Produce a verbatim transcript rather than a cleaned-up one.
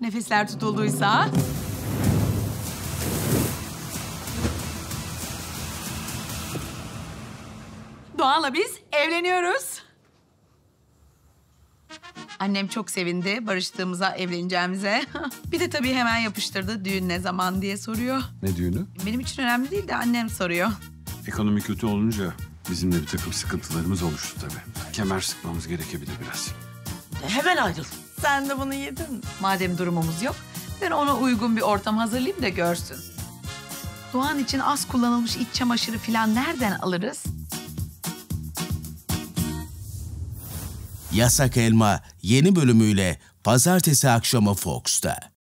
Nefesler tutulduysa... Doğan'la biz evleniyoruz. Annem çok sevindi barıştığımıza, evleneceğimize. Bir de tabii hemen yapıştırdı, düğün ne zaman diye soruyor. Ne düğünü? Benim için önemli değil de annem soruyor. Ekonomi kötü olunca bizim de bir takım sıkıntılarımız oluştu tabii. Kemer sıkmamız gerekebilir biraz. De hemen ayrıl. Sen de bunu yedin. Madem durumumuz yok, ben ona uygun bir ortam hazırlayayım da görsün. Doğan için az kullanılmış iç çamaşırı falan nereden alırız? Yasak Elma yeni bölümüyle pazartesi akşamı Fox'ta.